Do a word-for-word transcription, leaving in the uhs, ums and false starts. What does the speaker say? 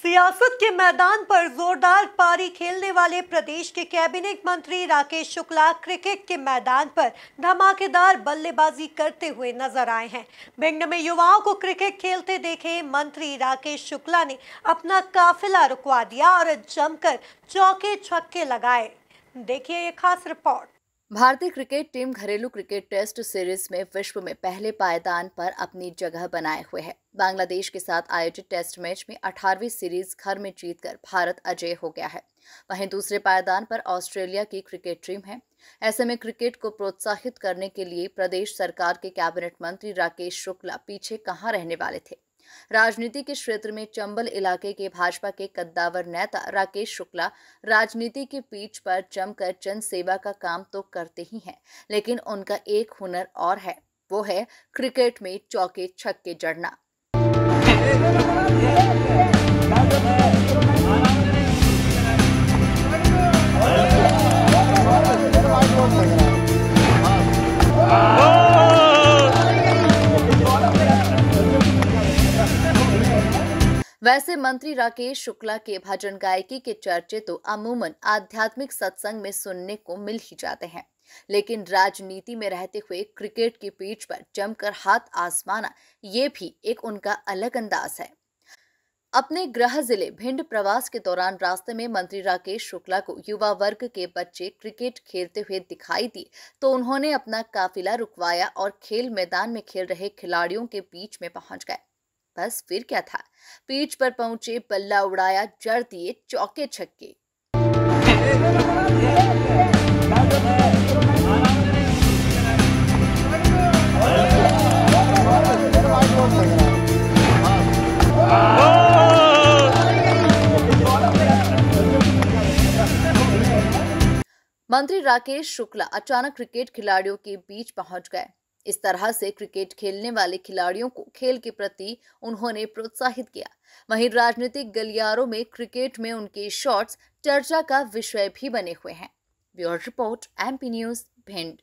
सियासत के मैदान पर जोरदार पारी खेलने वाले प्रदेश के कैबिनेट मंत्री राकेश शुक्ला क्रिकेट के मैदान पर धमाकेदार बल्लेबाजी करते हुए नजर आए हैं। भिंड में युवाओं को क्रिकेट खेलते देखे मंत्री राकेश शुक्ला ने अपना काफिला रुकवा दिया और जमकर चौके छक्के लगाए। देखिए ये खास रिपोर्ट। भारतीय क्रिकेट टीम घरेलू क्रिकेट टेस्ट सीरीज में विश्व में पहले पायदान पर अपनी जगह बनाए हुए है। बांग्लादेश के साथ आयोजित टेस्ट मैच में अठारहवीं सीरीज घर में जीतकर भारत अजेय हो गया है। वहीं दूसरे पायदान पर ऑस्ट्रेलिया की क्रिकेट टीम है। ऐसे में क्रिकेट को प्रोत्साहित करने के लिए प्रदेश सरकार के कैबिनेट मंत्री राकेश शुक्ला पीछे कहाँ रहने वाले थे। राजनीति के क्षेत्र में चंबल इलाके के भाजपा के कद्दावर नेता राकेश शुक्ला राजनीति की पीठ पर जमकर जनसेवा का काम तो करते ही हैं, लेकिन उनका एक हुनर और है, वो है क्रिकेट में चौके छक्के जड़ना। वैसे मंत्री राकेश शुक्ला के भजन गायकी के चर्चे तो अमूमन आध्यात्मिक सत्संग में सुनने को मिल ही जाते हैं, लेकिन राजनीति में रहते हुए क्रिकेट की पीच पर जमकर हाथ आजमाना ये भी एक उनका अलग अंदाज है। अपने गृह जिले भिंड प्रवास के दौरान रास्ते में मंत्री राकेश शुक्ला को युवा वर्ग के बच्चे क्रिकेट खेलते हुए दिखाई दिए तो उन्होंने अपना काफिला रुकवाया और खेल मैदान में खेल रहे खिलाड़ियों के बीच में पहुंच गए। बस फिर क्या था, पिच पर पहुंचे, बल्ला उड़ाया, जड़ दिए चौके छक्के। मंत्री राकेश शुक्ला अचानक क्रिकेट खिलाड़ियों के बीच पहुंच गए। इस तरह से क्रिकेट खेलने वाले खिलाड़ियों को खेल के प्रति उन्होंने प्रोत्साहित किया। वहीं राजनीतिक गलियारों में क्रिकेट में उनके शॉट्स चर्चा का विषय भी बने हुए हैं। Bureau report, MP news, Bhind.